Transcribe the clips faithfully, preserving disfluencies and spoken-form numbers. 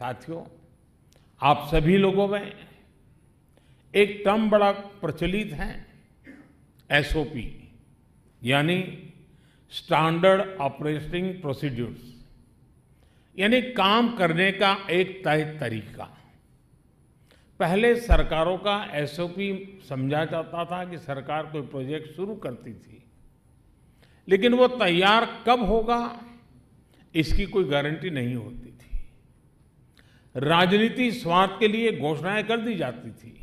साथियों, आप सभी लोगों में एक टर्म बड़ा प्रचलित है, एसओपी यानी स्टैंडर्ड ऑपरेटिंग प्रोसीड्यूर्स, यानी काम करने का एक तय तरीका। पहले सरकारों का एसओपी समझा जाता था कि सरकार कोई प्रोजेक्ट शुरू करती थी, लेकिन वो तैयार कब होगा इसकी कोई गारंटी नहीं होती थी। राजनीति स्वार्थ के लिए घोषणाएं कर दी जाती थी,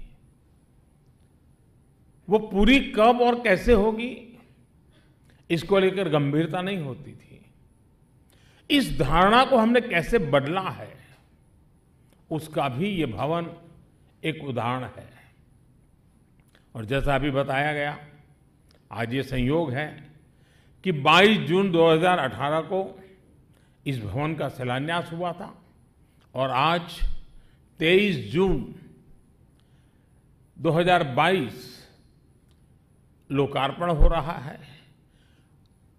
वो पूरी कब और कैसे होगी इसको लेकर गंभीरता नहीं होती थी। इस धारणा को हमने कैसे बदला है उसका भी ये भवन एक उदाहरण है। और जैसा अभी बताया गया, आज ये संयोग है कि बाईस जून दो हज़ार अठारह को इस भवन का शिलान्यास हुआ था और आज तेईस जून दो हज़ार बाईस लोकार्पण हो रहा है।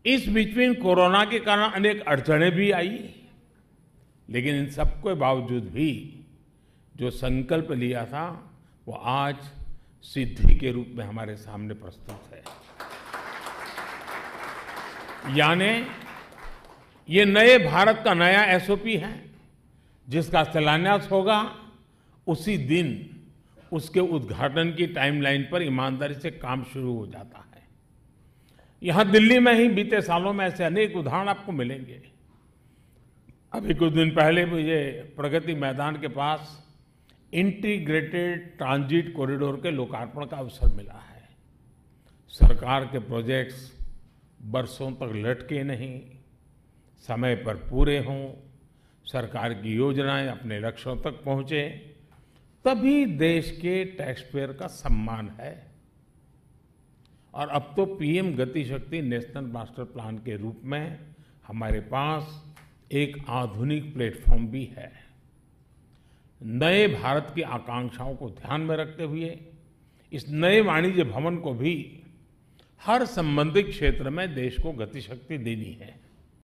इस बीच में कोरोना के कारण अनेक अड़चनें भी आई, लेकिन इन सबके बावजूद भी जो संकल्प लिया था वो आज सिद्धि के रूप में हमारे सामने प्रस्तुत है। यानी ये नए भारत का नया एसओपी है जिसका शिलान्यास होगा, उसी दिन उसके उद्घाटन की टाइमलाइन पर ईमानदारी से काम शुरू हो जाता है। यहाँ दिल्ली में ही बीते सालों में ऐसे अनेक उदाहरण आपको मिलेंगे। अभी कुछ दिन पहले मुझे प्रगति मैदान के पास इंटीग्रेटेड ट्रांजिट कॉरिडोर के लोकार्पण का अवसर मिला है। सरकार के प्रोजेक्ट्स बरसों तक लटके नहीं, समय पर पूरे हों, सरकार की योजनाएं अपने लक्ष्यों तक पहुंचे, तभी देश के टैक्सपेयर का सम्मान है। और अब तो PM Gatishakti national master plan के रूप में हमारे पास एक आधुनिक प्लेटफॉर्म भी है। नए भारत की आकांक्षाओं को ध्यान में रखते हुए इस नए वाणिज्य भवन को भी हर संबंधित क्षेत्र में देश को गतिशक्ति देनी है।